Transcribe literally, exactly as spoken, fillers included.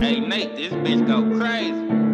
Hey, make this bitch go crazy.